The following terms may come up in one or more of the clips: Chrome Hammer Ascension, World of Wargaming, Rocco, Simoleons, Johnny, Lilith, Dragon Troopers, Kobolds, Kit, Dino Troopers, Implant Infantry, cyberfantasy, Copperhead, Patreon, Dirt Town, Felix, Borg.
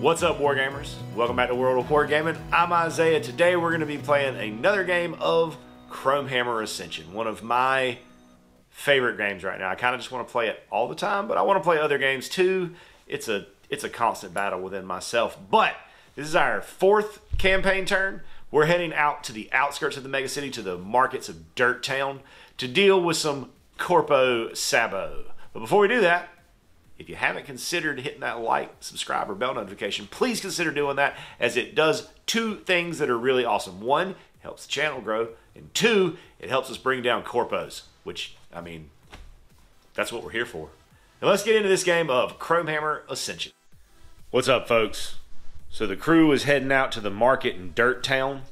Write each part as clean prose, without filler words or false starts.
What's up, Wargamers? Welcome back to World of Wargaming. I'm Isaiah. Today we're going to be playing another game of Chrome Hammer Ascension, one of my favorite games right now. I kind of just want to play it all the time, but I want to play other games too. It's a constant battle within myself, but this is our fourth campaign turn. We're heading out to the outskirts of the megacity, to the markets of Dirt Town, to deal with some Corpo Sabo. But before we do that, if you haven't considered hitting that like, subscribe, or bell notification, please consider doing that, as it does two things that are really awesome. One, it helps the channel grow, and two, it helps us bring down corpos, which, I mean, that's what we're here for. And let's get into this game of Chrome Hammer Ascension. What's up, folks? So the crew is heading out to the market in Dirt Town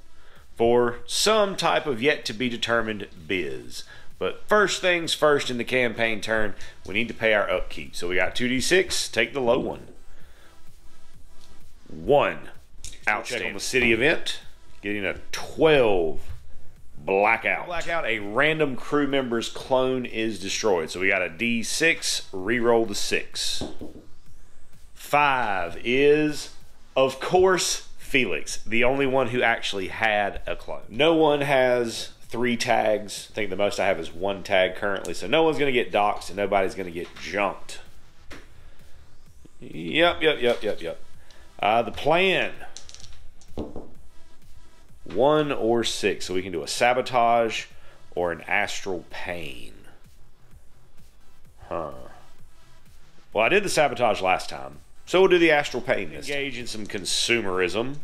for some type of yet-to-be-determined biz. But first things first, in the campaign turn, we need to pay our upkeep. So we got 2d6, take the low one. One. Outstanding. Check on the city event. Getting a 12. Blackout. Blackout, a random crew member's clone is destroyed. So we got a d6, reroll the 6. 5 is, of course, Felix, the only one who actually had a clone. No one has 3 tags. I think the most I have is 1 tag currently, so no one's going to get doxxed and nobody's going to get jumped. Yep. The plan. 1 or 6, so we can do a sabotage or an astral pain. Huh. Well, I did the sabotage last time, so we'll do the astral pain this time. Engage in some consumerism.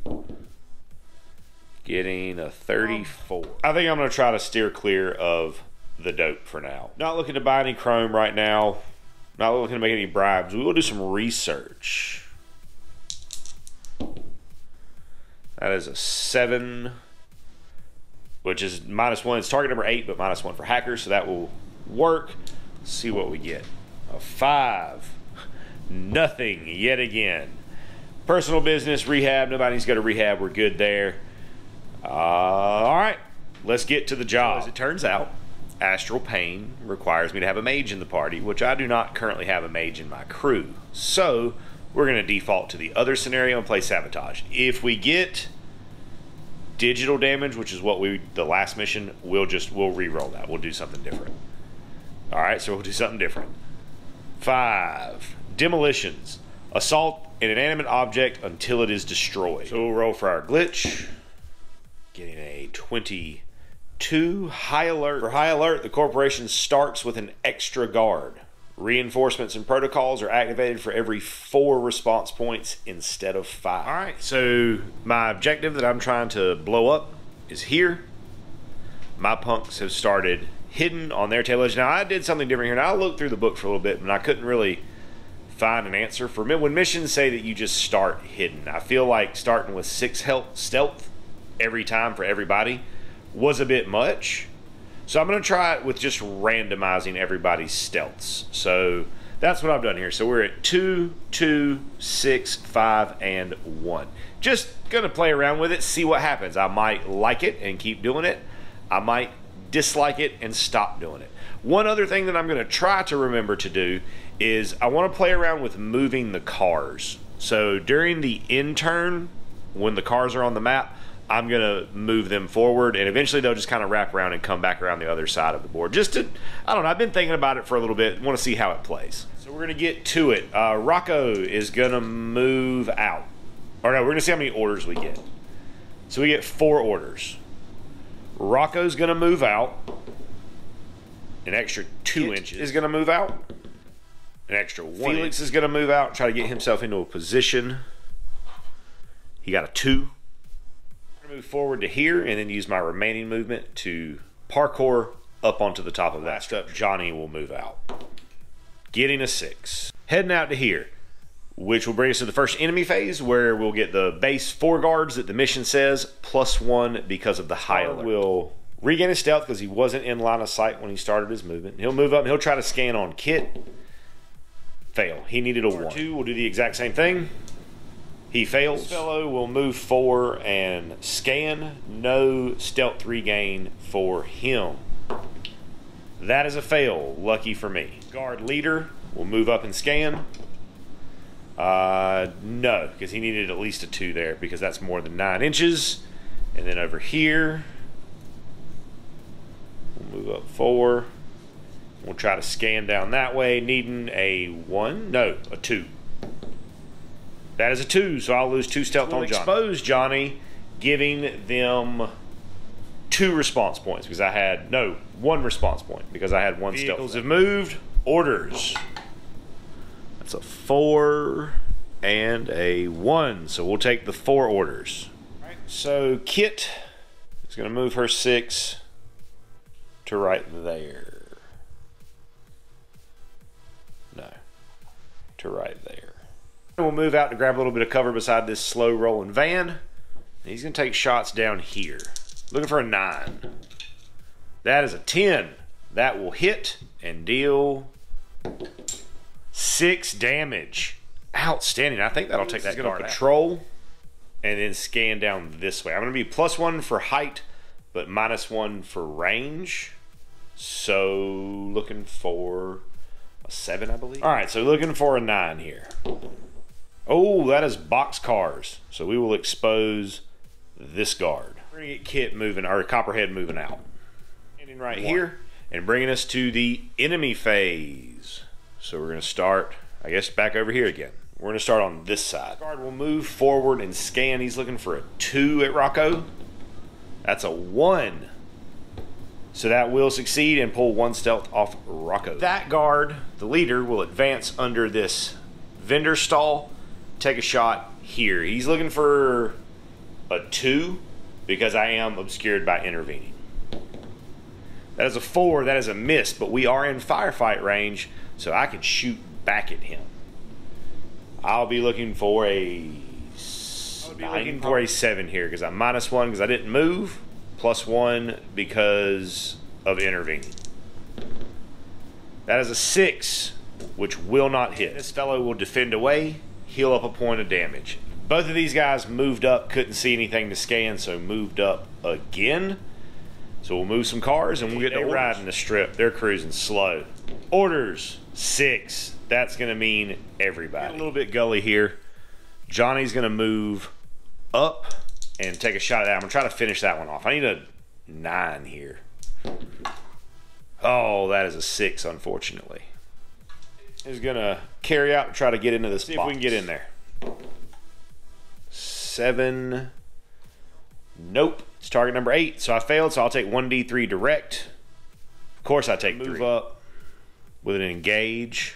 Getting a 34. I think I'm going to try to steer clear of the dope for now. Not looking to buy any chrome right now. Not looking to make any bribes. We will do some research. That is a 7, which is -1. It's target number 8, but -1 for hackers, so that will work. Let's see what we get. A 5. Nothing yet again. Personal business, rehab. Nobody needs to go to rehab. We're good there. All right, let's get to the job. So as it turns out, astral pain requires me to have a mage in the party, which I do not currently have a mage in my crew. So we're going to default to the other scenario and play sabotage. If we get digital damage, which is what the last mission, we'll re-roll that. We'll do something different. All right, so we'll do something different. 5, demolitions, assault an inanimate object until it is destroyed. So we'll roll for our glitch. Getting a 22. High alert. For high alert, the corporation starts with an extra guard. Reinforcements and protocols are activated for every 4 response points instead of 5. All right, so my objective that I'm trying to blow up is here. My punks have started hidden on their tail edge. Now, I did something different here, and I looked through the book for a little bit, and I couldn't really find an answer for when missions say that you just start hidden. I feel like starting with 6 health stealth every time for everybody was a bit much, so I'm going to try it with just randomizing everybody's stealths. So that's what I've done here. So we're at 2, 2, 6, 5, and 1. Just gonna play around with it, see what happens. I might like it and keep doing it. I might dislike it and stop doing it. One other thing that I'm going to try to remember to do is I want to play around with moving the cars. So during the end turn, when the cars are on the map, I'm going to move them forward, and eventually they'll just kind of wrap around and come back around the other side of the board. Just to, I don't know, I've been thinking about it for a little bit. Want to see how it plays. So we're going to get to it. Rocco is going to move out. Or no, we're going to see how many orders we get. So we get 4 orders. Rocco's going to move out. An extra 2 inches is going to move out. An extra 1 Felix is going to move out, try to get himself into a position. He got a 2. Move forward to here, and then use my remaining movement to parkour up onto the top of that stuff. Johnny will move out. Getting a 6. Heading out to here, which will bring us to the first enemy phase, where we'll get the base 4 guards that the mission says, +1 because of the high alert. Will regain his stealth because he wasn't in line of sight when he started his movement. He'll move up and he'll try to scan on Kit. Fail. He needed a 1. 2 will do the exact same thing. He fails. This fellow will move 4 and scan. No stealth regain for him. That is a fail. Lucky for me. Guard leader will move up and scan. No, because he needed at least a 2 there, because that's more than 9 inches. And then over here, we'll move up 4. We'll try to scan down that way, needing a 1. No, a 2. That is a 2, so I'll lose 2 stealth on Johnny. Expose Johnny, giving them 2 response points, because I had, no, 1 response point, because I had 1 stealth. Vehicles have moved. Orders. That's a 4 and a 1, so we'll take the 4 orders. Right. So Kit is going to move her 6 to right there. No, to right there. We'll move out to grab a little bit of cover beside this slow rolling van. And he's going to take shots down here. Looking for a 9. That is a 10. That will hit and deal 6 damage. Outstanding. I think that'll take that guard out. Patrol and then scan down this way. I'm going to be +1 for height, but -1 for range. So looking for a 7, I believe. All right, so looking for a 9 here. Oh, that is boxcars. So we will expose this guard. We're going to get Kit moving, or Copperhead moving out. Standing right here and bringing us to the enemy phase. So we're going to start, I guess, back over here again. We're going to start on this side. Guard will move forward and scan. He's looking for a 2 at Rocco. That's a 1. So that will succeed and pull 1 stealth off Rocco. That guard, the leader, will advance under this vendor stall. Take a shot here. He's looking for a 2 because I am obscured by intervening. That is a 4. That is a miss, but we are in firefight range, so I can shoot back at him. I'll be looking for a 7 here because I'm -1 because I didn't move, +1 because of intervening. That is a 6, which will not hit. This fellow will defend away. Heal up a point of damage. Both of these guys moved up, couldn't see anything to scan, so moved up again. So we'll move some cars and we'll get to riding the strip. They're cruising slow. Orders, 6. That's gonna mean everybody. Get a little bit gully here. Johnny's gonna move up and take a shot at that. I'm gonna try to finish that one off. I need a 9 here. Oh, that is a 6, unfortunately. Is gonna carry out and try to get into this. See box. If we can get in there. 7. Nope. It's target number 8. So I failed. So I'll take 1d3 direct. Of course, I take move 3. Up with an engage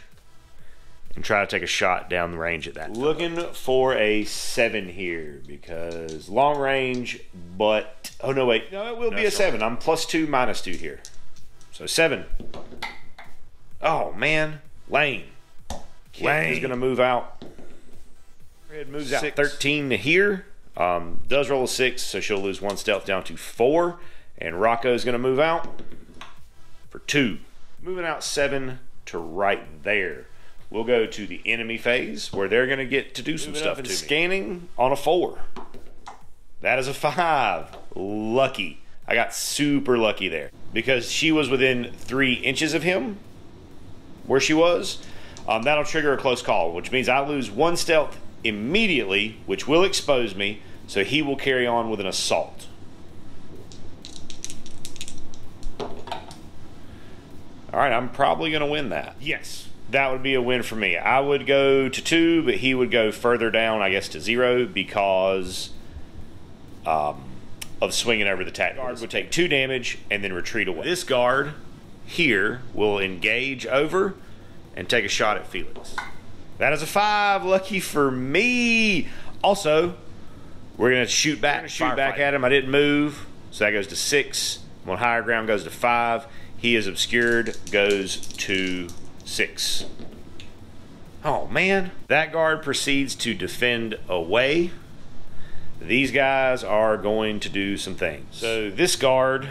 and try to take a shot down the range at that. Looking for a 7 here because long range, but oh no wait, no it will be a 7. I'm +2 -2 here, so 7. Oh man. Lane. Lane is going to move out. Red moves out 13 to here. Does roll a 6, so she'll lose 1 stealth down to 4. And Rocco's going to move out for 2. Moving out 7 to right there. We'll go to the enemy phase where they're going to get to do some stuff to me. Scanning on a 4. That is a 5. Lucky. I got super lucky there because she was within 3 inches of him. Where she was, that'll trigger a close call, which means I lose 1 stealth immediately, which will expose me, so he will carry on with an assault. All right, I'm probably gonna win that. Yes, that would be a win for me. I would go to 2, but he would go further down, I guess to 0, because of swinging over the tactical. Guard would take 2 damage and then retreat away. This guard here will engage over and take a shot at Felix. That is a 5, lucky for me. Also, we're gonna shoot back, at him. I didn't move, so that goes to 6. I'm on higher ground, goes to 5. He is obscured, goes to 6. Oh man. That guard proceeds to defend away. These guys are going to do some things. So this guard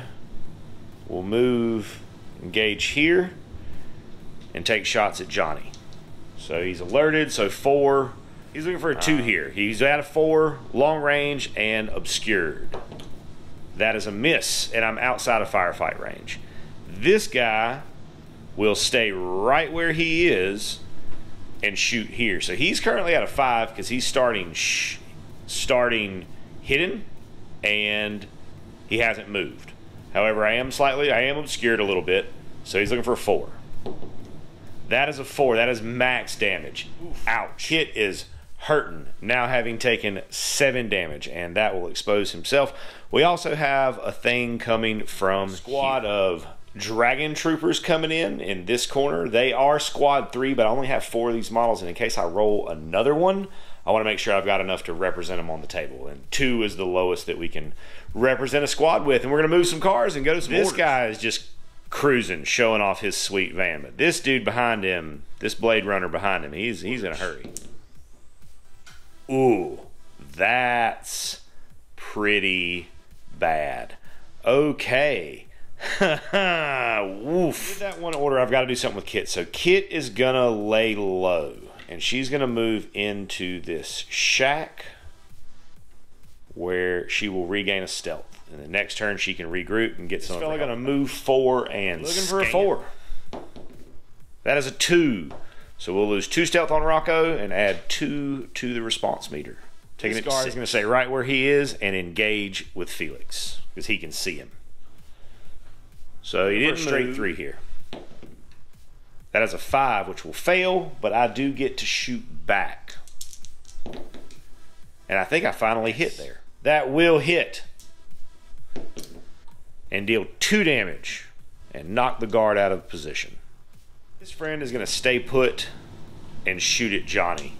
will move, engage here and take shots at Johnny. So he's alerted, so 4. He's looking for a 2 here. He's at a 4, long range and obscured. That is a miss, and I'm outside of firefight range. This guy will stay right where he is and shoot here. So he's currently at a 5 because he's starting hidden, and he hasn't moved. However, I am obscured a little bit, so he's looking for a 4. That is a 4. That is max damage. Oof. Ouch. Kit is hurting, now having taken 7 damage, and that will expose himself. We also have a thing coming from squad here of Dragon Troopers coming in this corner. They are squad 3, but I only have 4 of these models, and in case I roll another one, I want to make sure I've got enough to represent them on the table, and 2 is the lowest that we can represent a squad with. And we're going to move some cars and go to some orders. This guy is just cruising, showing off his sweet van, but this dude behind him, this Blade Runner behind him, he's in a hurry. Ooh, that's pretty bad. Okay. Woof. That one order, I've got to do something with Kit. So Kit is gonna lay low, and she's gonna move into this shack where she will regain a stealth. And the next turn she can regroup and get something. This fella gonna move 4 and looking for a 4. That is a 2. So we'll lose 2 stealth on Rocco and add 2 to the response meter. Taking it to 6. He's gonna stay right where he is and engage with Felix because he can see him. So he didn't straight move. 3 here. That is a 5, which will fail, but I do get to shoot back. And I think I finally hit there. That will hit. And deal 2 damage and knock the guard out of position. This friend is going to stay put and shoot at Johnny.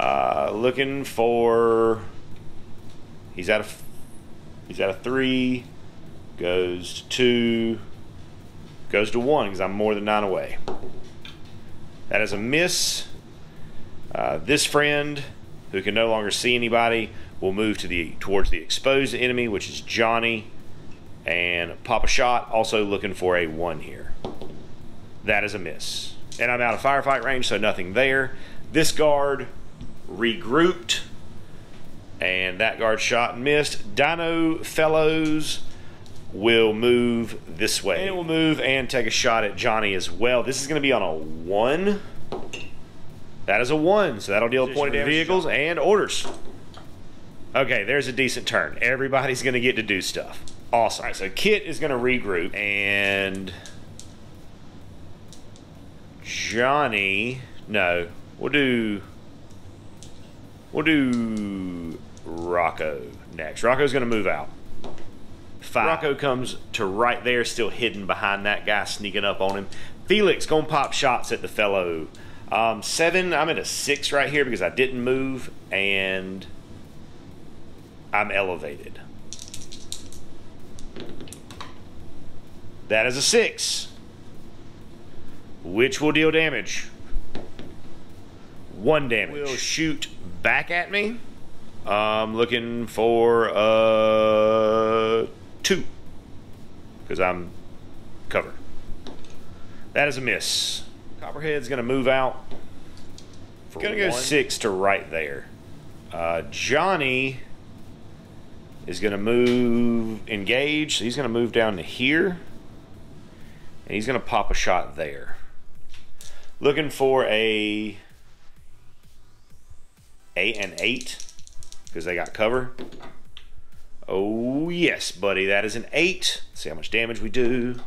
Looking for... He's at a 3... goes to 2, goes to 1 because I'm more than 9 away. That is a miss. This friend, who can no longer see anybody, will move to towards the exposed enemy, which is Johnny, and pop a shot, also looking for a 1 here. That is a miss. And I'm out of firefight range, so nothing there. This guard regrouped, and that guard shot and missed. Dino fellows will move this way. And it will move and take a shot at Johnny as well. This is going to be on a 1. That is a 1, so that'll deal a point of vehicles and orders. Okay, there's a decent turn. Everybody's going to get to do stuff. Awesome. All right, so Kit is going to regroup, and Johnny... No, we'll do Rocco next. Rocco's going to move out. 5. Rocco comes to right there, still hidden behind that guy, sneaking up on him. Felix gonna pop shots at the fellow. 7, I'm at a 6 right here because I didn't move, and I'm elevated. That is a 6, which will deal damage. 1 damage. Will shoot back at me. I'm looking for a 2 because I'm covered. That is a miss. Copperhead's gonna move out. Gonna go 6 to right there. Johnny is gonna move, engage. So he's gonna move down to here, and he's gonna pop a shot there. Looking for an 8 because they got cover. Oh, yes, buddy. That is an 8. Let's see how much damage we do.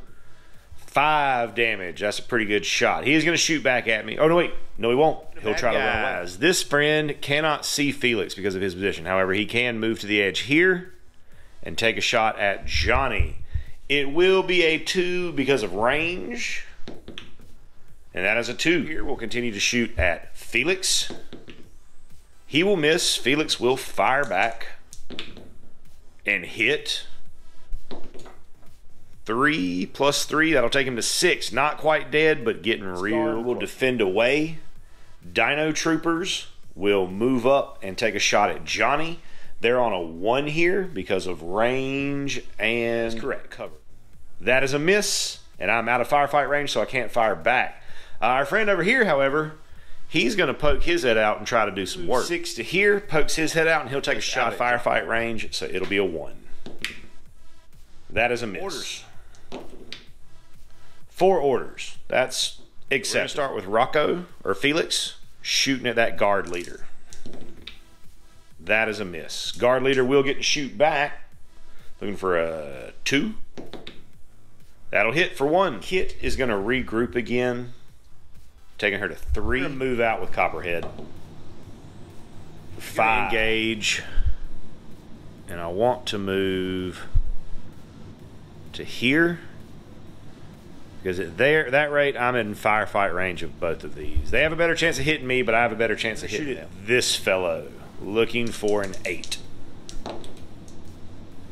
5 damage. That's a pretty good shot. He is going to shoot back at me. Oh, no, wait. No, he won't. He'll try to run away. This friend cannot see Felix because of his position. However, he can move to the edge here and take a shot at Johnny. It will be a 2 because of range. And that is a 2. Here, we'll continue to shoot at Felix. He will miss. Felix will fire back and hit. 3 plus 3, that'll take him to 6. Not quite dead, but getting real. Will defend away. Dino Troopers will move up and take a shot at Johnny. They're on a 1 here because of range and cover. That is a miss, and I'm out of firefight range, so I can't fire back. Our friend over here, however, he's going to poke his head out and try to do some work. 6 to here, pokes his head out, and he'll take a shot at firefight range, so it'll be a 1. That is a miss. Orders. 4 orders. That's Except we're gonna start with Rocco, or Felix, shooting at that guard leader. That is a miss. Guard leader will get to shoot back. Looking for a 2. That'll hit for 1. Kit is going to regroup again. Taking her to 3. We're gonna move out with Copperhead. 5. Engage. And I want to move to here. Because at that rate, I'm in firefight range of both of these. They have a better chance of hitting me, but I have a better chance of hitting them. This fellow. Looking for an 8.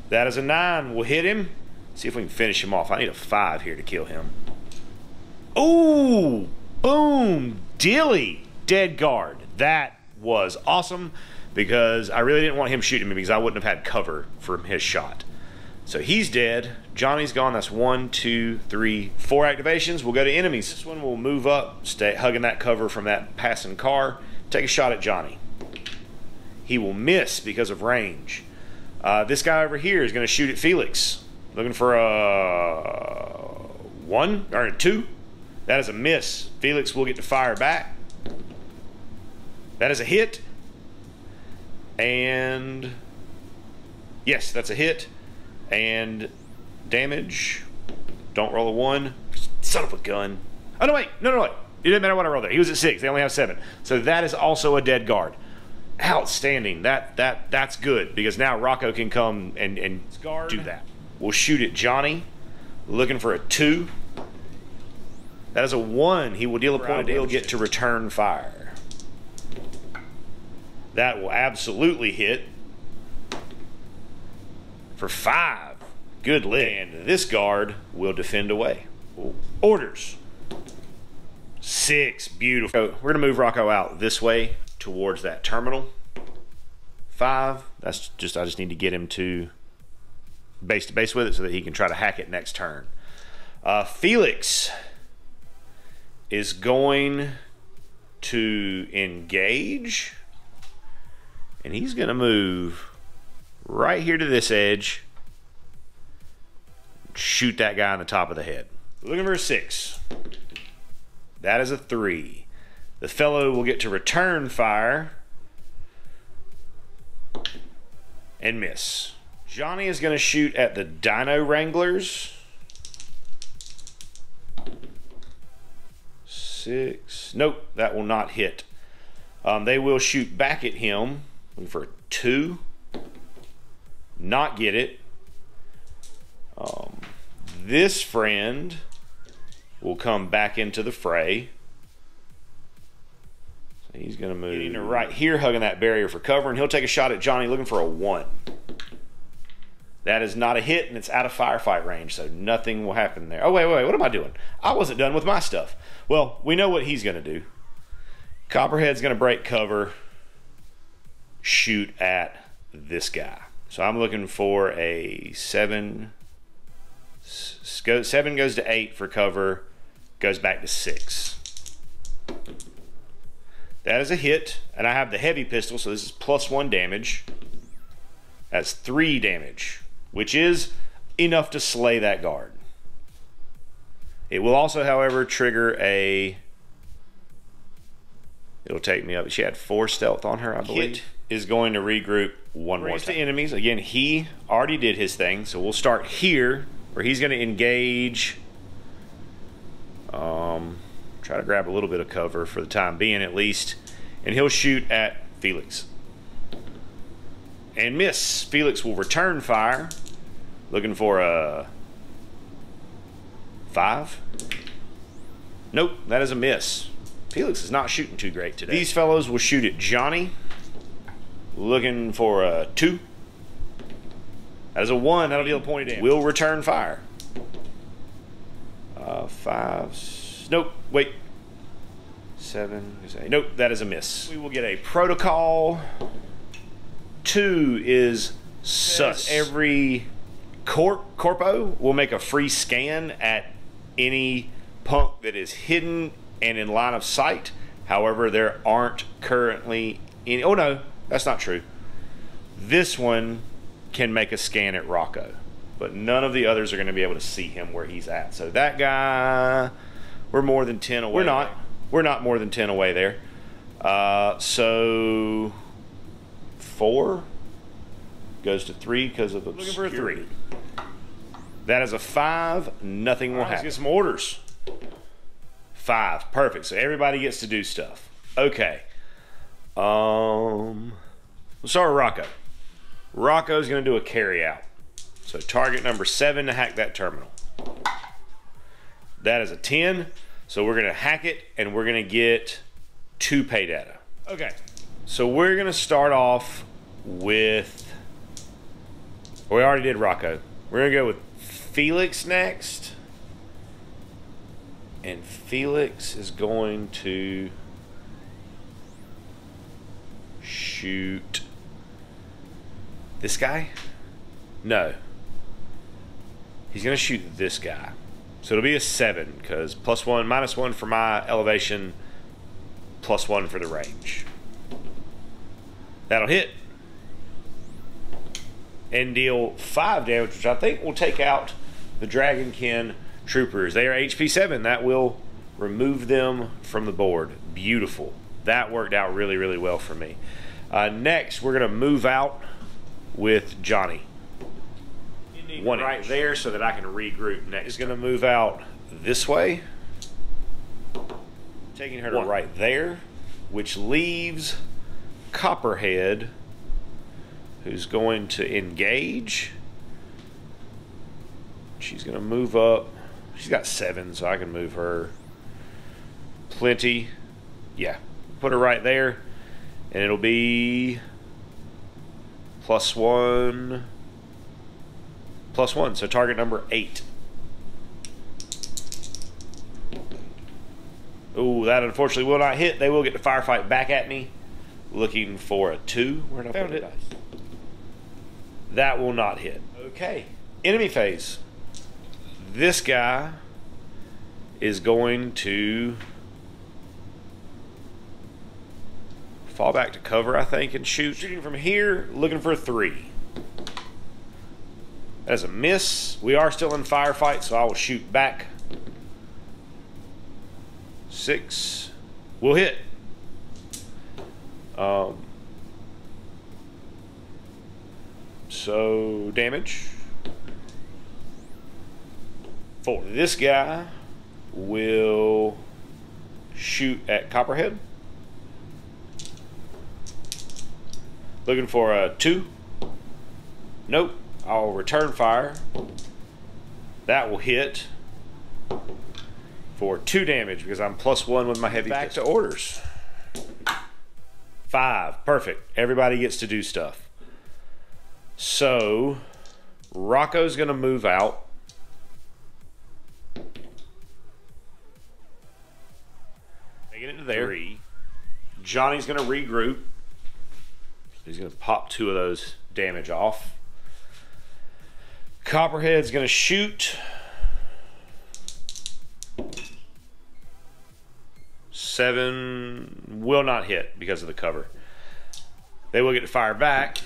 That is a 9. We'll hit him. See if we can finish him off. I need a 5 here to kill him. Ooh! Boom! Dilly! Dead guard. That was awesome because I really didn't want him shooting me because I wouldn't have had cover from his shot. So he's dead. Johnny's gone. That's 1, 2, 3, 4 activations. We'll go to enemies. This one will move up, stay hugging that cover from that passing car. Take a shot at Johnny. He will miss because of range. This guy over here is going to shoot at Felix. Looking for a 1 or a 2. That is a miss. Felix will get to fire back. That is a hit. And yes, that's a hit. And damage. Don't roll a 1. Son of a gun. Oh, no, wait. No, wait. It didn't matter what I rolled there. He was at 6. They only have 7. So that is also a dead guard. Outstanding. That's good because now Rocco can come and do that. We'll shoot at Johnny. Looking for a 2. That is a 1. He will deal a point. He'll get to return fire. That will absolutely hit for 5. Good lick. And this guard will defend away. Orders. 6. Beautiful. So we're gonna move Rocco out this way towards that terminal. 5. That's just, I just need to get him to base with it so that he can try to hack it next turn. Felix is going to engage, and he's going to move right here to this edge, shoot that guy on the top of the head. Looking for a 6. That is a 3. The fellow will get to return fire and miss. Johnny is going to shoot at the Dino Wranglers. 6. Nope, that will not hit. They will shoot back at him. Looking for a 2. Not get it. This friend will come back into the fray. He's going to move into right here, hugging that barrier for cover, and he'll take a shot at Johnny, looking for a 1. That is not a hit, and it's out of firefight range, so nothing will happen there. Oh, wait, what am I doing? I wasn't done with my stuff. Well, we know what he's going to do. Copperhead's going to break cover, shoot at this guy. So I'm looking for a 7. 7 goes to 8 for cover, goes back to 6. That is a hit, and I have the heavy pistol, so this is +1 damage. That's 3 damage, which is enough to slay that guard. It will also, however, trigger a... It'll take me up. She had 4 stealth on her, I believe. Kit is going to regroup one more time. To enemies. Again, he already did his thing, so we'll start here, where he's going to engage... Try to grab a little bit of cover for the time being, at least. And he'll shoot at Felix. And miss. Felix will return fire. Looking for a 5. Nope, that is a miss. Felix is not shooting too great today. These fellows will shoot at Johnny. Looking for a 2. That is a 1. That'll deal a point of damage. Will return fire. 5. Nope, wait. 7, nope, that is a miss. We will get a protocol. 2 is sus. Every corpo will make a free scan at any punk that is hidden and in line of sight. However, there aren't currently any. Oh no, that's not true. This one can make a scan at Rocco, but none of the others are going to be able to see him where he's at. So that guy We're more than 10 away. We're not. We're not more than 10 away there. So 4 goes to 3 because of obscurity. Looking for a 3. That is a 5. Nothing will happen. Let's get some orders. 5. Perfect. So everybody gets to do stuff. Okay. We'll start with Rocco. Rocco's going to do a carry out. So target number 7 to hack that terminal. That is a 10. So we're going to hack it, and we're going to get 2 pay data. Okay. So we're going to start off with... We already did Rocco. We're going to go with Felix next. And Felix is going to shoot this guy? No. He's going to shoot this guy. So it'll be a 7, because +1, -1 for my elevation, +1 for the range. That'll hit. And deal 5 damage, which I think will take out the Dragonkin Troopers. They are HP 7. That will remove them from the board. Beautiful. That worked out really, really well for me. Next, we're going to move out with Johnny. One right there so that I can regroup next. He's going to move out this way, taking her to right there, which leaves Copperhead, who's going to engage. She's going to move up. She's got 7, so I can move her plenty. Yeah, put her right there, and it'll be +1. +1, so target number 8. Ooh, that unfortunately will not hit. They will get to firefight back at me. Looking for a 2. Where'd I put the dice? That will not hit. Okay. Enemy phase. This guy is going to fall back to cover, I think, and shoot. Shooting from here, looking for a 3. That is a miss. We are still in firefight, so I will shoot back. 6. We'll hit. So damage. 4. This guy will shoot at Copperhead. Looking for a 2. Nope. I'll return fire. That will hit for 2 damage because I'm +1 with my heavy pistol. Back to orders. 5. Perfect. Everybody gets to do stuff. So Rocco's going to move out. Taking it to there. 3. Johnny's going to regroup. He's going to pop 2 of those damage off. Copperhead's going to shoot. 7 will not hit because of the cover. They will get to fire back,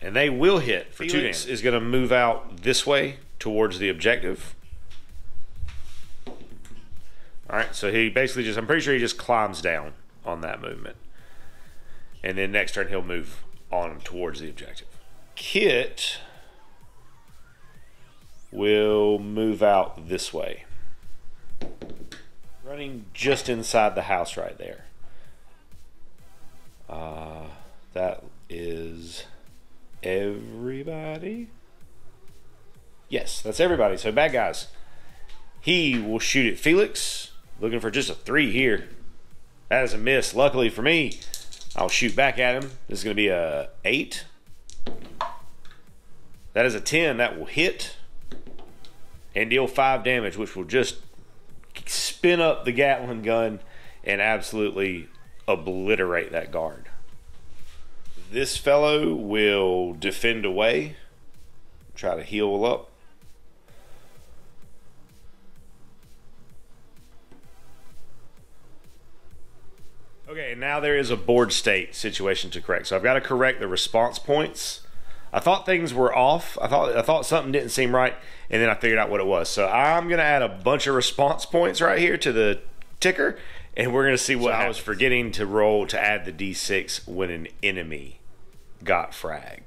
and they will hit for 2 damage. Felix is going to move out this way towards the objective. All right, so he basically just, I'm pretty sure he just climbs down on that movement. And then next turn he'll move on towards the objective. Kit will move out this way. Running just inside the house right there. That is everybody. Yes, that's everybody. So bad guys. He will shoot at Felix. Looking for just a 3 here. That is a miss. Luckily for me, I'll shoot back at him. This is going to be a 8. That is a 10. That will hit. And deal 5 damage, which will just spin up the Gatling gun and absolutely obliterate that guard. This fellow will defend away, try to heal up. Okay, now there is a board state situation to correct. So I've got to correct the response points. I thought things were off. I thought something didn't seem right, and then I figured out what it was. So I'm gonna add a bunch of response points right here to the ticker, and we're gonna see what I was forgetting to roll to add the D6 when an enemy got fragged.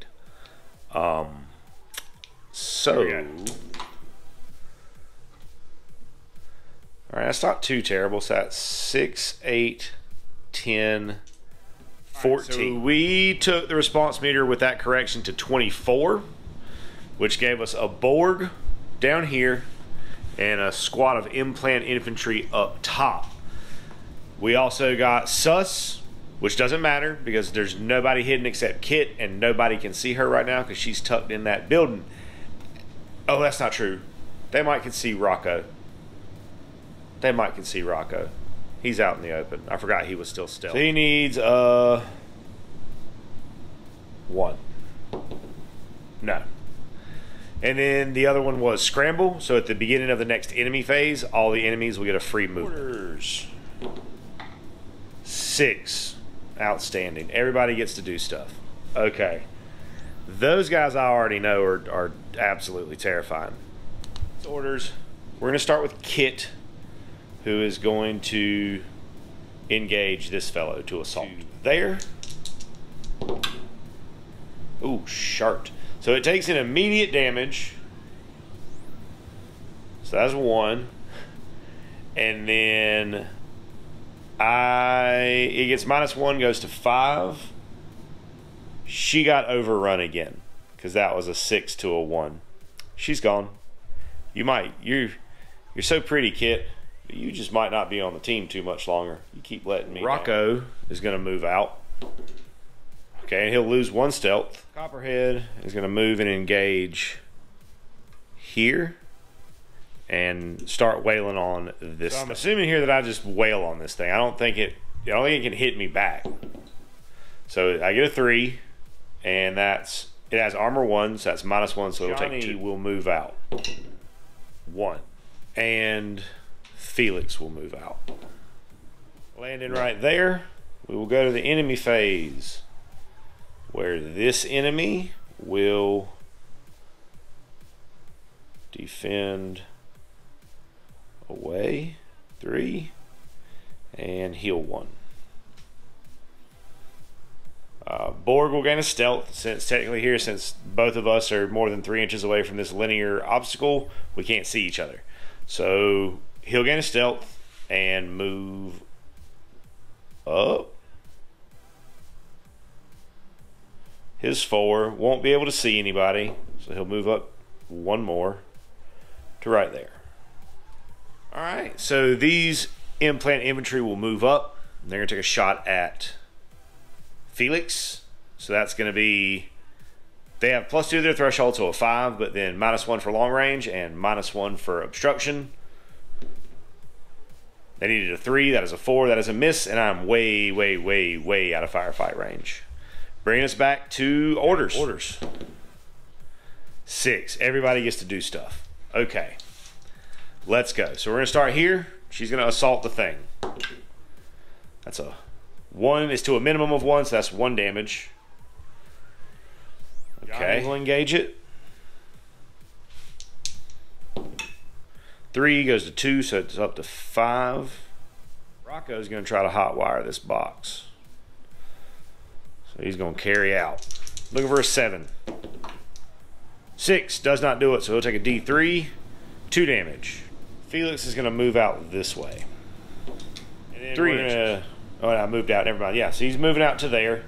So, all right, that's not too terrible. So that's 6, 8, 10. 14. So we took the response meter with that correction to 24, which gave us a Borg down here and a squad of Implant Infantry up top. We also got Sus, which doesn't matter because there's nobody hidden except Kit, and nobody can see her right now because she's tucked in that building. Oh, that's not true. They might can see Rocco. They might can see Rocco. He's out in the open. I forgot he was still stealth. So he needs a 1. No. And then the other one was scramble. So at the beginning of the next enemy phase, all the enemies will get a free move. 6. Outstanding. Everybody gets to do stuff. Okay. Those guys I already know are absolutely terrifying. It's orders. We're going to start with Kit, who is going to engage this fellow to assault. There. Ooh, shart. So it takes an immediate damage. So that's 1. And then it gets -1, goes to 5. She got overrun again, because that was a 6 to a 1. She's gone. You're so pretty, Kit. You just might not be on the team too much longer. You keep letting me. Rocco is going to move out. Okay, and he'll lose 1 stealth. Copperhead is going to move and engage here and start wailing on this. So I'm assuming here that I just wail on this thing. I don't think it can hit me back. So I get a 3, and that's it has armor 1, so that's -1, so it'll take 2. Will move out. 1, and Felix will move out. Landing right there, we will go to the enemy phase, where this enemy will defend away 3 and heal 1. Borg will gain a stealth, since technically here, since both of us are more than 3 inches away from this linear obstacle, we can't see each other. So he'll gain a stealth and move up. His 4 won't be able to see anybody, so he'll move up 1 more to right there. All right, so these Implant Infantry will move up. They're gonna take a shot at Felix. So that's gonna be, they have +2 to their threshold, so a 5, but then -1 for long range and -1 for obstruction. They needed a 3, that is a 4, that is a miss, and I'm way, way, way, way out of firefight range. Bringing us back to orders. 6, everybody gets to do stuff. Okay, let's go. So we're gonna start here. She's gonna assault the thing. That's a 1, it's to a minimum of 1, so that's 1 damage. Okay, we'll engage it. 3 goes to 2, so it's up to 5. Rocco's going to try to hotwire this box. So he's going to carry out. Looking for a 7. 6 does not do it, so he'll take a D3. 2 damage. Felix is going to move out this way. And then 3 inches. Oh, no, I moved out. Never mind. Yeah, so he's moving out to there.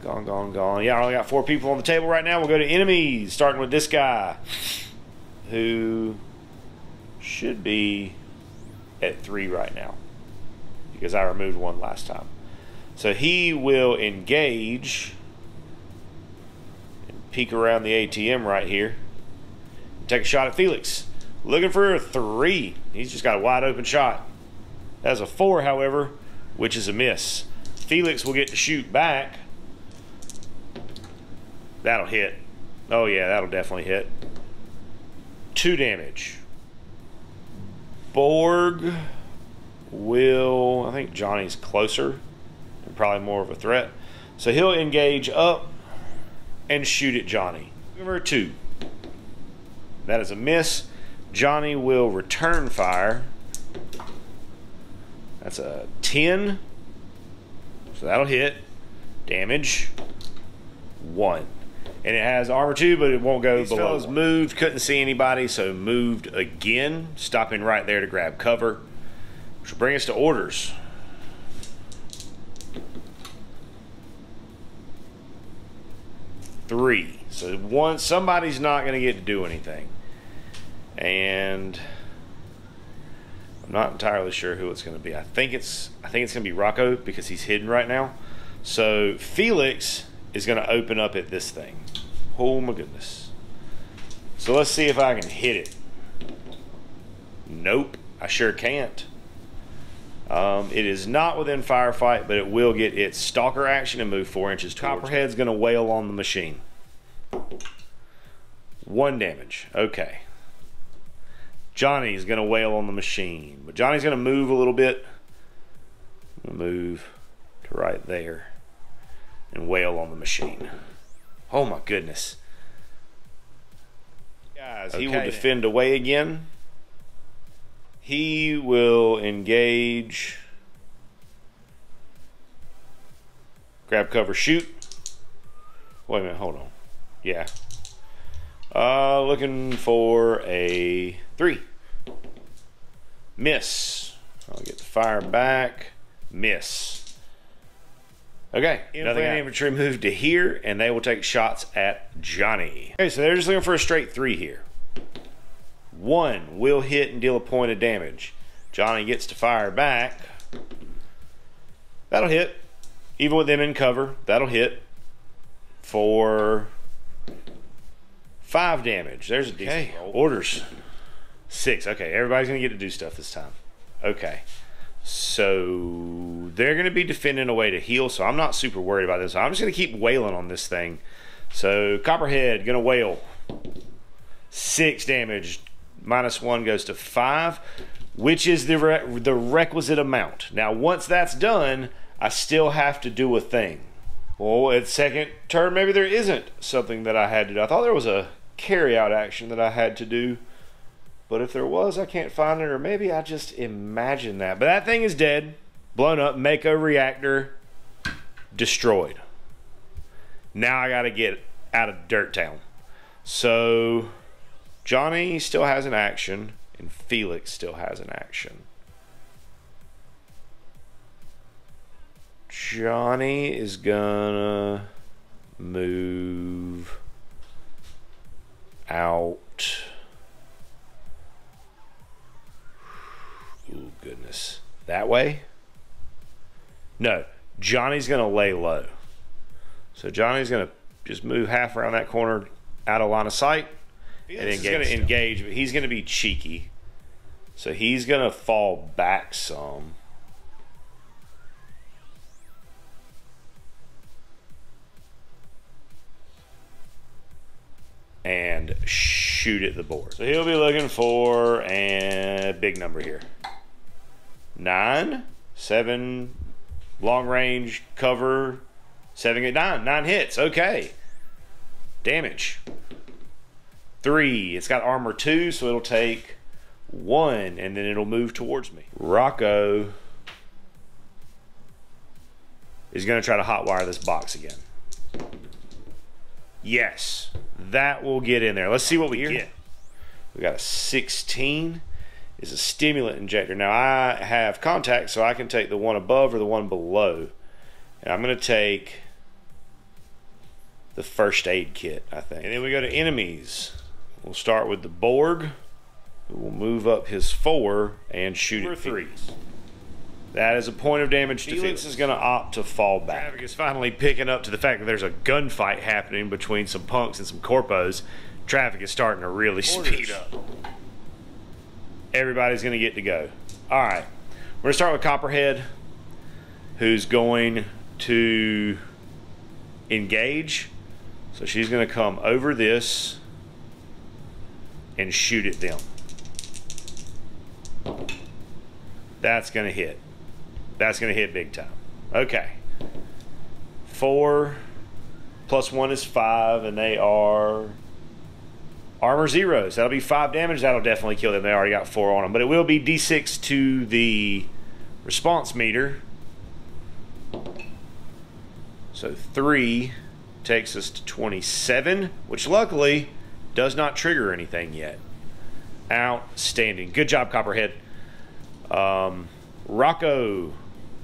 Gone, gone, gone. Yeah, I only got 4 people on the table right now. We'll go to enemies, starting with this guy, who should be at 3 right now because I removed 1 last time. So he will engage and peek around the ATM right here. Take a shot at Felix. Looking for a 3. He's just got a wide open shot. That's a 4, however, which is a miss. Felix will get to shoot back. That'll hit. Oh yeah, that'll definitely hit. 2 damage. Borg will, I think Johnny's closer and probably more of a threat, so he'll engage up and shoot at Johnny. Number 2. That is a miss. Johnny will return fire. That's a 10. So that'll hit. Damage. 1. And it has armor 2, but it won't go below. These fellas moved, couldn't see anybody, so moved again, stopping right there to grab cover, which will bring us to orders. Three. So one, somebody's not going to get to do anything. And I'm not entirely sure who it's going to be. I think it's going to be Rocco because he's hidden right now. So Felix is going to open up at this thing. Oh my goodness. So let's see if I can hit it. Nope, I sure can't. It is not within firefight, but it will get its stalker action and move 4 inches towards. Copperhead's going to wail on the machine. 1 damage. Okay. Johnny's going to wail on the machine, but Johnny's going to move a little bit. I'm going to move to right there and wail on the machine. Oh my goodness. Guys, okay, he will defend away again. He will engage, grab cover, shoot. Wait a minute, hold on. Yeah. Looking for a 3. Miss. I'll get the fire back. Miss. Okay. Implant infantry move to here, and they will take shots at Johnny. Okay, so they're just looking for a straight 3 here. 1 will hit and deal a point of damage. Johnny gets to fire back. That'll hit. Even with them in cover, that'll hit for 5 damage. There's a decent roll. Orders. 6. Okay, everybody's going to get to do stuff this time. Okay. So they're going to be defending a way to heal, so I'm not super worried about this. I'm just going to keep wailing on this thing. So Copperhead going to wail. 6 damage. -1 goes to 5, which is the requisite amount. Now, once that's done, I still have to do a thing. Well, at second turn, maybe there isn't something that I had to do. I thought there was a carry-out action that I had to do, but if there was, I can't find it, or maybe I just imagined that. But that thing is dead, blown up, Mako reactor destroyed. Now I got to get out of Dirt Town. So Johnny still has an action, and Felix still has an action. Johnny is gonna move out. Oh, goodness. That way? No. Johnny's gonna lay low. So Johnny's gonna just move half around that corner out of line of sight. He's going to engage, but he's going to be cheeky. So he's going to fall back some. And shoot at the board. So he'll be looking for a big number here. 9, 7, long range, cover, 7, 8, 9. 9 hits, okay. Damage. 3. It's got armor 2, so it'll take 1, and then it'll move towards me. Rocco is going to try to hotwire this box again. Yes, that will get in there. Let's see what we get. We got a 16. It's a stimulant injector. Now, I have contact, so I can take the one above or the one below. And I'm going to take the first aid kit, I think. And then we go to enemies. We'll start with the Borg, who will move up his 4 and shoot at 3s. That is a point of damage to Felix. Felix is going to opt to fall back. Havoc is finally picking up to the fact that there's a gunfight happening between some punks and some corpos. Traffic is starting to really speed up. Everybody's going to get to go. All right. We're going to start with Copperhead, who's going to engage. So she's going to come over this and shoot at them. That's going to hit. That's going to hit big time. Okay. 4 Plus one is 5, and they are armor 0s. That'll be 5 damage. That'll definitely kill them. They already got 4 on them. But it will be D6 to the response meter. So 3 takes us to 27, which luckily does not trigger anything yet. Outstanding. Good job, Copperhead. Rocco,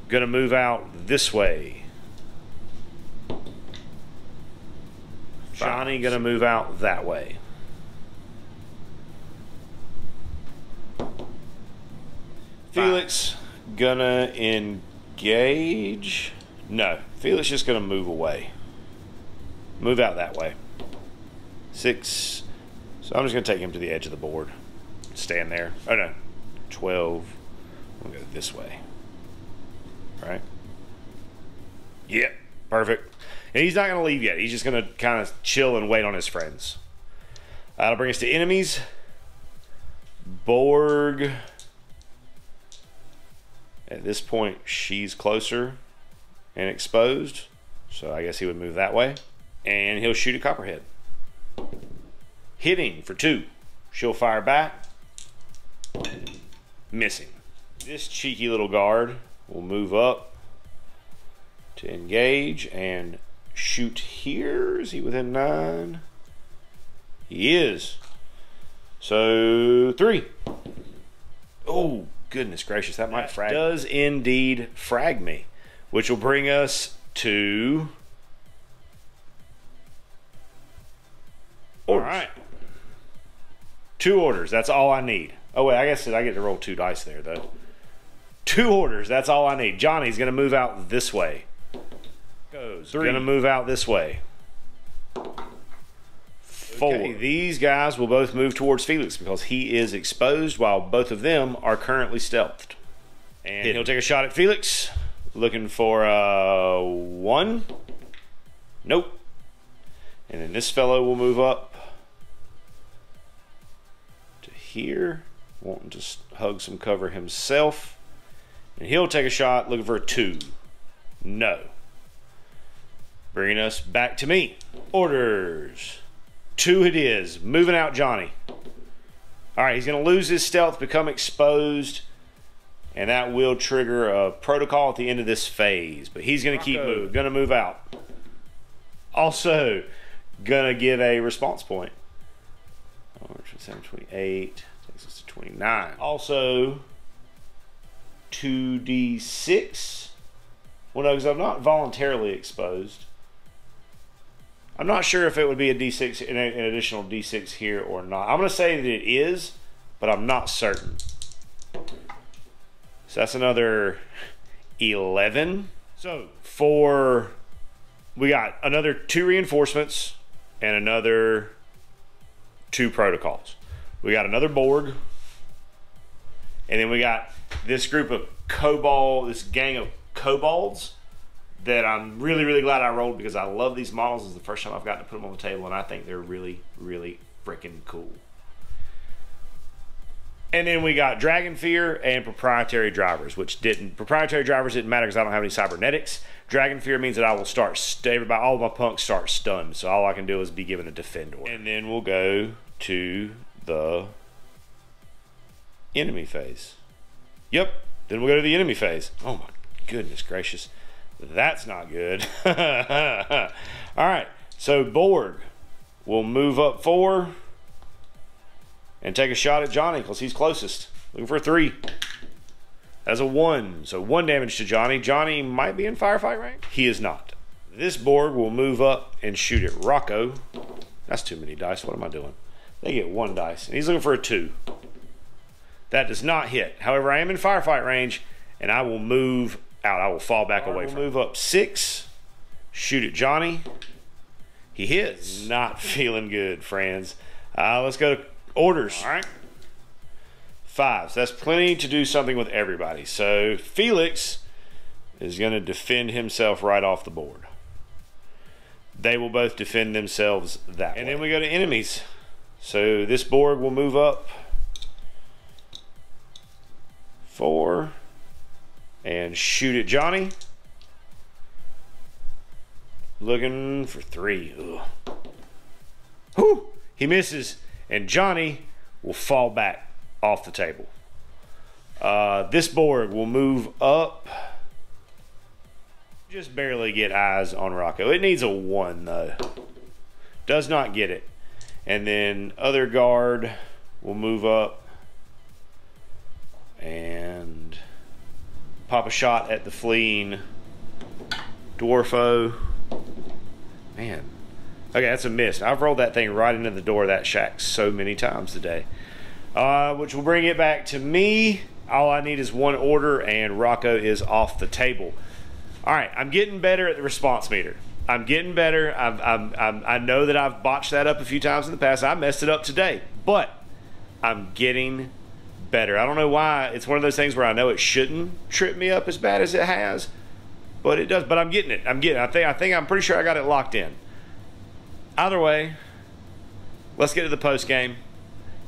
gonna move out this way. Johnny gonna move out that way. Felix gonna engage. No, Felix just gonna move away. Move out that way. 6. So I'm just gonna take him to the edge of the board. Stand there. Oh no. 12. We'll go this way. Right? Yep. Yeah, perfect. And he's not gonna leave yet. He's just gonna kind of chill and wait on his friends. That'll bring us to enemies. Borg. At this point, she's closer and exposed, so I guess he would move that way. And he'll shoot a Copperhead. Hitting for 2. She'll fire back. Missing. This cheeky little guard will move up to engage and shoot here. Is he within 9? He is. So 3. Oh, goodness gracious, that might frag. Does indeed frag me, which will bring us to orders. All right, 2 orders. That's all I need. Oh wait, I guess I get to roll 2 dice there though. 2 orders. That's all I need. Johnny's gonna move out this way. Goes 3. Gonna move out this way. 4. Okay, these guys will both move towards Felix because he is exposed while both of them are currently stealthed. And he'll take a shot at Felix. Looking for a 1. Nope. And then this fellow will move up to here, wanting to hug some cover himself. And he'll take a shot looking for a 2. No. Bringing us back to me. Orders. 2 it is. Moving out Johnny. All right, he's going to lose his stealth, become exposed, and that will trigger a protocol at the end of this phase. But he's going to keep moving. Going to move out. Also, going to get a response point. 28. Takes us to 29. Also, 2d6. Well, no, because I'm not voluntarily exposed. I'm not sure if it would be a D6, an additional D6 here or not. I'm going to say that it is, but I'm not certain. So that's another 11. So we got another 2 reinforcements and another 2 protocols. We got another Borg. And then we got this group of this gang of Kobolds. That I'm really, really glad I rolled because I love these models. It's the first time I've gotten to put them on the table, and I think they're really, really freaking cool. And then we got Dragon Fear and Proprietary Drivers, which didn't. Proprietary Drivers didn't matter because I don't have any cybernetics. Dragon Fear means that I will start, all of my punks start stunned, so all I can do is be given a defend order. And then we'll go to the enemy phase. Yep, then we'll go to the enemy phase. Oh my goodness gracious. That's not good. All right, so Borg will move up 4 and take a shot at Johnny because he's closest. Looking for a 3. That's a 1, so 1 damage to Johnny. Johnny might be in firefight range. He is not. This Borg will move up and shoot at Rocco. That's too many dice. What am I doing? They get 1 dice, and he's looking for a 2. That does not hit. However, I am in firefight range, and I will move out. I will fall back away from him. Move up 6. Shoot at Johnny. He hits. Not feeling good, friends. Let's go to orders. All right. 5. So that's plenty to do something with everybody. So Felix is going to defend himself right off the board. They will both defend themselves that way. And then we go to enemies. So this Borg will move up 4. And shoot at Johnny. Looking for three. Ugh. Whew! He misses, and Johnny will fall back off the table. This Borg will move up. Just barely get eyes on Rocco. It needs a one, though. Does not get it. And then other guard will move up and pop a shot at the fleeing Dwarfo. Man. Okay, that's a miss. I've rolled that thing right into the door of that shack so many times today. Which will bring it back to me. All I need is one order, and Rocco is off the table. All right, I'm getting better at the response meter. I'm getting better. I know that I've botched that up a few times in the past. I messed it up today, but I'm getting better. I don't know why. It's one of those things where I know it shouldn't trip me up as bad as it has, but it does. But I'm getting it. I'm getting it. I'm pretty sure I got it locked in. Either way, let's get to the post game.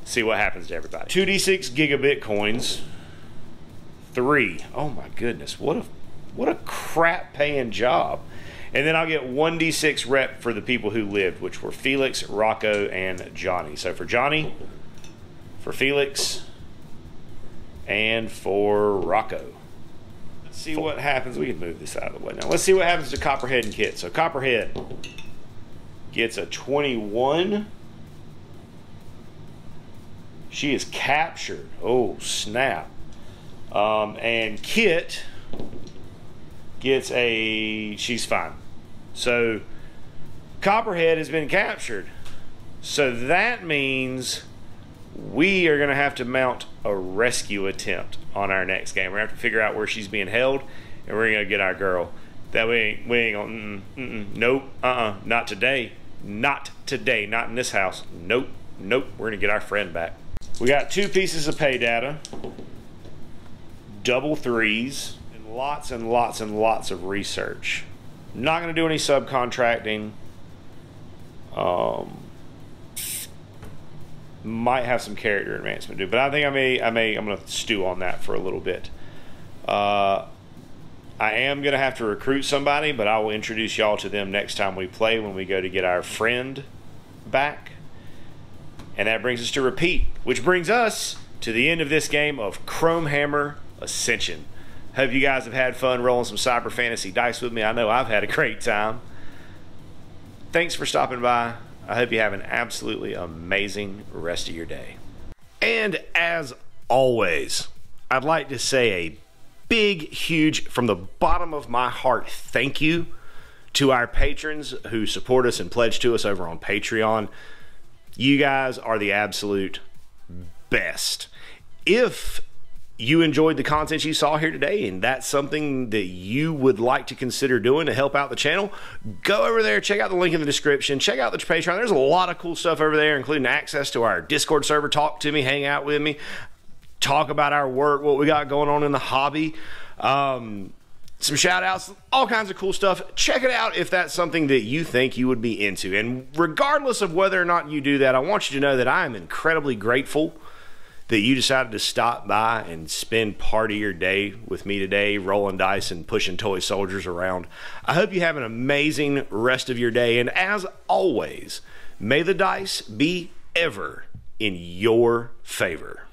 See what happens to everybody. 2d6 gigabit coins. 3. Oh my goodness! What a crap paying job. And then I'll get 1d6 rep for the people who lived, which were Felix, Rocco, and Johnny. So for Johnny, for Felix, and for Rocco. Let's see what happens. We can move this out of the way now. Let's see what happens to Copperhead and Kit. So Copperhead gets a 21. She is captured. Oh, snap. And Kit gets a... she's fine. So Copperhead has been captured. So that means we are going to have to mount a rescue attempt on our next game. We're going to have to figure out where she's being held, and we're going to get our girl. That we ain't going to... nope. Not today. Not today. Not in this house. Nope. Nope. We're going to get our friend back. We got 2 pieces of pay data. Double 3s. Lots and lots and lots of research. Not going to do any subcontracting. Might have some character advancement to do, but I think I'm going to stew on that for a little bit. I am going to have to recruit somebody, but I will introduce y'all to them next time we play when we go to get our friend back. And that brings us to repeat, which brings us to the end of this game of Chrome Hammer Ascension. Hope you guys have had fun rolling some cyber fantasy dice with me. I know I've had a great time. Thanks for stopping by. I hope you have an absolutely amazing rest of your day. And as always, I'd like to say a big, huge, from the bottom of my heart, thank you to our patrons who support us and pledge to us over on Patreon. You guys are the absolute best. If you enjoyed the content you saw here today, and that's something that you would like to consider doing to help out the channel, go over there, check out the link in the description, check out the Patreon. There's a lot of cool stuff over there, including access to our Discord server, talk to me, hang out with me, talk about our work, what we got going on in the hobby, some shout outs, all kinds of cool stuff. Check it out if that's something that you think you would be into. And regardless of whether or not you do that, I want you to know that I am incredibly grateful that you decided to stop by and spend part of your day with me today, rolling dice and pushing toy soldiers around. I hope you have an amazing rest of your day. And as always, may the dice be ever in your favor.